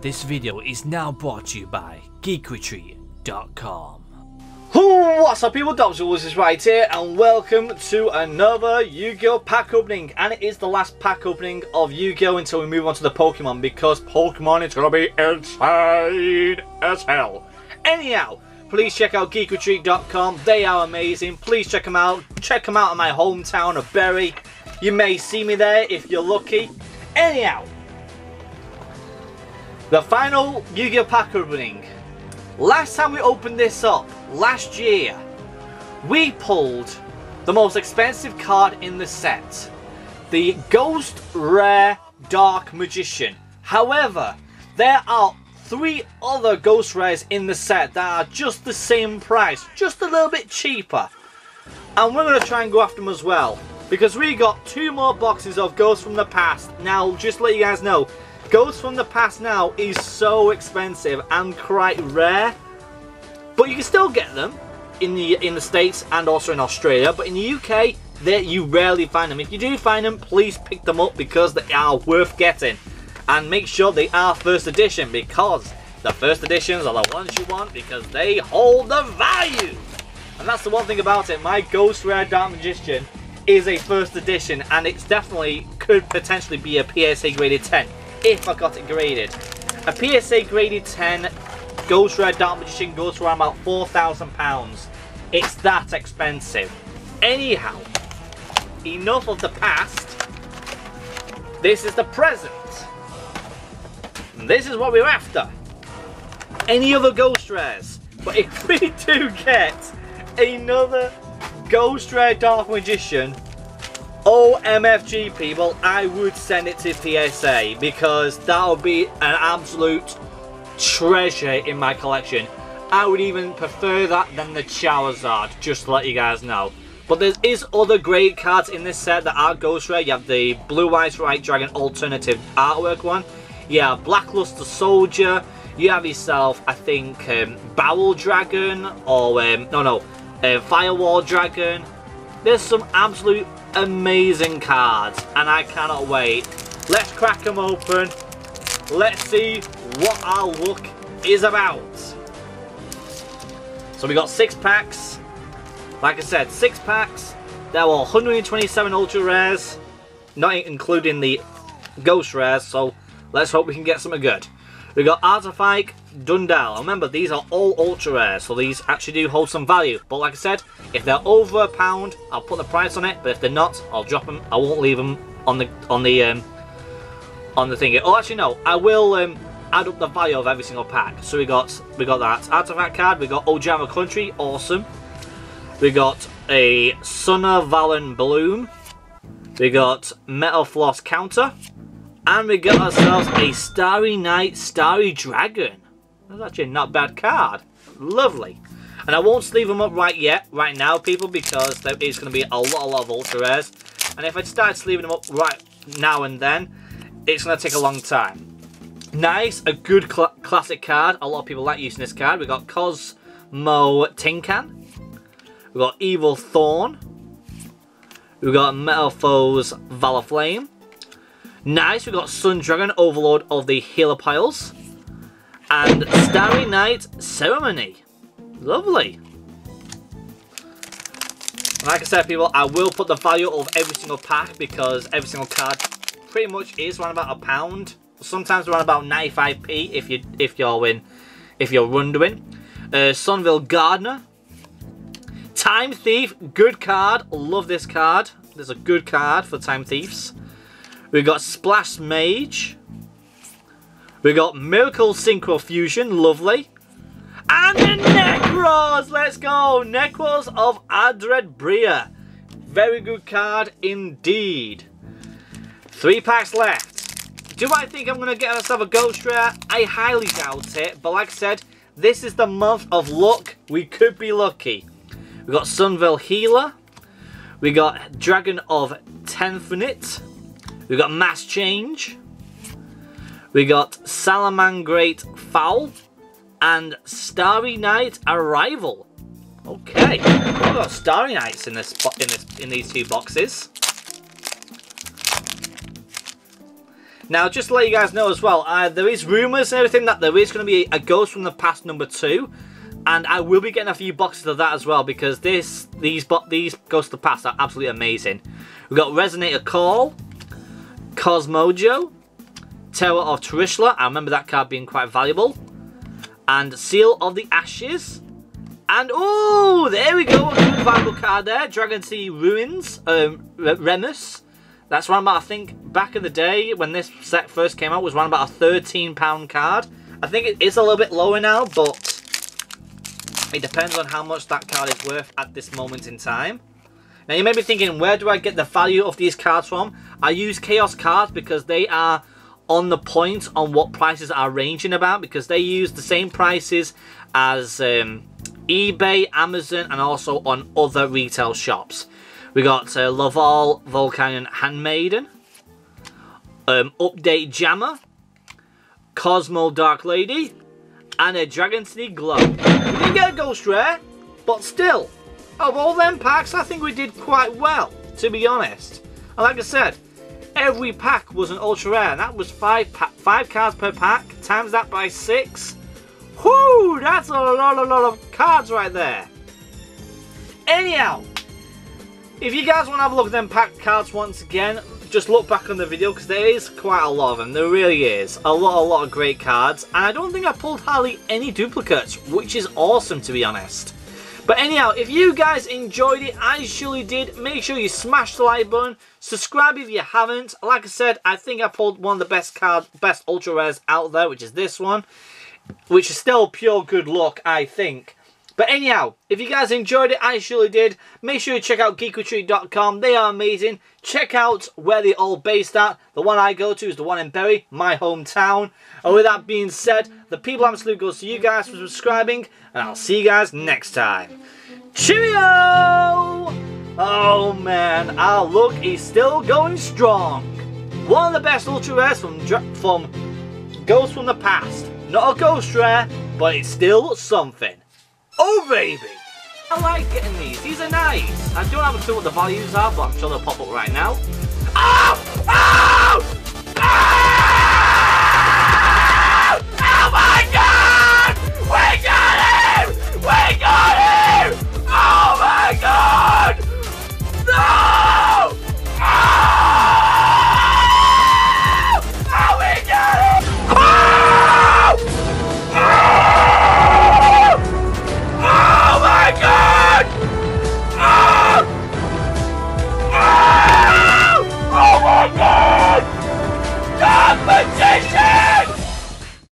This video is now brought to you by GeekRetreat.com. What's up people, Dobbsyrules is right here and welcome to another Yu-Gi-Oh pack opening, and it is the last pack opening of Yu-Gi-Oh until we move on to the Pokemon, because Pokemon is going to be insane as hell. Anyhow, please check out GeekRetreat.com, they are amazing, please check them out in my hometown of Bury, you may see me there if you're lucky. Anyhow, the final Yu-Gi-Oh pack opening. Last time we opened this up, last year, we pulled the most expensive card in the set, the Ghost Rare Dark Magician. However, there are three other Ghost Rares in the set that are just the same price, just a little bit cheaper. And we're going to try and go after them as well, because we got two more boxes of Ghosts from the Past. Now, just to let you guys know, Ghosts from the Past now is so expensive and quite rare, but you can still get them in the States and also in Australia, but in the UK there you rarely find them. If you do find them, please pick them up because they are worth getting, and make sure they are first edition, because the first editions are the ones you want because they hold the value. And that's the one thing about it, my Ghost Rare Dark Magician is a first edition, and it's definitely could potentially be a PSA graded 10. If I got it graded, a PSA graded 10 Ghost Rare Dark Magician goes for around about £4,000. It's that expensive. Anyhow, enough of the past. This is the present. And this is what we're after. Any other Ghost Rares? But if we do get another Ghost Rare Dark Magician, OMFG people, I would send it to PSA, because that would be an absolute treasure in my collection. I would even prefer that than the Charizard, just to let you guys know. But there is other great cards in this set that are Ghost Rare. You have the Blue Eyes White Dragon alternative artwork one. You have Black Luster Soldier. You have yourself, I think, Firewall Dragon, or Firewall Dragon. There's some absolute amazing cards, and I cannot wait. Let's crack them open. Let's see what our luck is about. So we got 6 packs. Like I said, 6 packs. There were 127 ultra rares, not including the Ghost Rares, so let's hope we can get something good. We got Artifact Dundell. Remember, these are all ultra rares, so these actually do hold some value. But like I said, if they're over £1, I'll put the price on it. But if they're not, I'll drop them. I won't leave them on the thingy. Oh, actually no, I will add up the value of every single pack. So we got that artifact card. We got Ojama Country, awesome. We got a Sunna Valen Bloom. We got Metal Floss Counter. And we got ourselves a Starry Night Starry Dragon. That's actually not a bad card. Lovely. And I won't sleeve them up right now, people, because there is going to be a lot of ultra rares. And if I start sleeving them up right now and then, it's going to take a long time. Nice, a good classic card. A lot of people like using this card. We got Cosmo Tinkan. We got Evil Thorn. We got Metal Foes Valor Flame. Nice, we got Sun Dragon Overlord of the Healer Piles. And Starry Night Ceremony. Lovely. Like I said, people, I will put the value of every single pack, because every single card pretty much is around about £1. Sometimes around about 95p if you're wondering. Sunville Gardener. Time Thief, good card. Love this card. There's a good card for Time Thieves. We got Splash Mage. We got Miracle Synchro Fusion, lovely. And the Necros, let's go! Necros of Adred Bria. Very good card indeed. 3 packs left. Do I think I'm going to get myself a Ghost Rare? I highly doubt it, but like I said, this is the month of luck. We could be lucky. We got Sunville Healer. We got Dragon of Tenthinite. We got Mass Change. We got Salamangreat Foul and Starry Night Arrival. Okay, we got Starry Nights in these two boxes. Now, just to let you guys know as well, there is rumours and everything that there is going to be a Ghost from the Past number 2. And I will be getting a few boxes of that as well, because these Ghosts of the Past are absolutely amazing. We've got Resonator Call, Cosmojo, Terror of Terishla. I remember that card being quite valuable. And Seal of the Ashes. And, oh, there we go, a valuable card there. Dragon Sea Ruins, Remus. That's round about, I think, back in the day when this set first came out, was round about a £13 card. I think it is a little bit lower now, but it depends on how much that card is worth at this moment in time. Now, you may be thinking, where do I get the value of these cards from? I use Chaos cards because they are on the point on what prices are ranging about, because they use the same prices as eBay, Amazon, and also on other retail shops. We got Laval, Volcanion Handmaiden, Update Jammer, Cosmo Dark Lady, and a Dragon City Glow. We didn't get a Ghost Rare, but still, of all them packs, I think we did quite well, to be honest. And like I said, every pack was an Ultra Rare, and that was five cards per pack, times that by 6. Whoo, that's a lot of cards right there. Anyhow, if you guys want to have a look at them pack cards once again, just look back on the video, because there is quite a lot of them. There really is. A lot of great cards. And I don't think I pulled hardly any duplicates, which is awesome, to be honest. But anyhow, if you guys enjoyed it, I surely did. Make sure you smash the like button. Subscribe if you haven't. Like I said, I think I pulled one of the best Ultra Rares out there, which is this one. Which is still pure good luck, I think. But anyhow, if you guys enjoyed it, I surely did. Make sure you check out GeekRetreat.com. They are amazing. Check out where they're all based at. The one I go to is the one in Bury, my hometown. And with that being said, the people I'm salute goes to you guys for subscribing. And I'll see you guys next time. Cheerio! Oh man, our luck is still going strong. One of the best Ultra Rares from Ghosts from the Past. Not a Ghost Rare, but it's still something. Oh baby! I like getting these are nice. I don't have a clue what the values are, but I'm sure they'll pop up right now.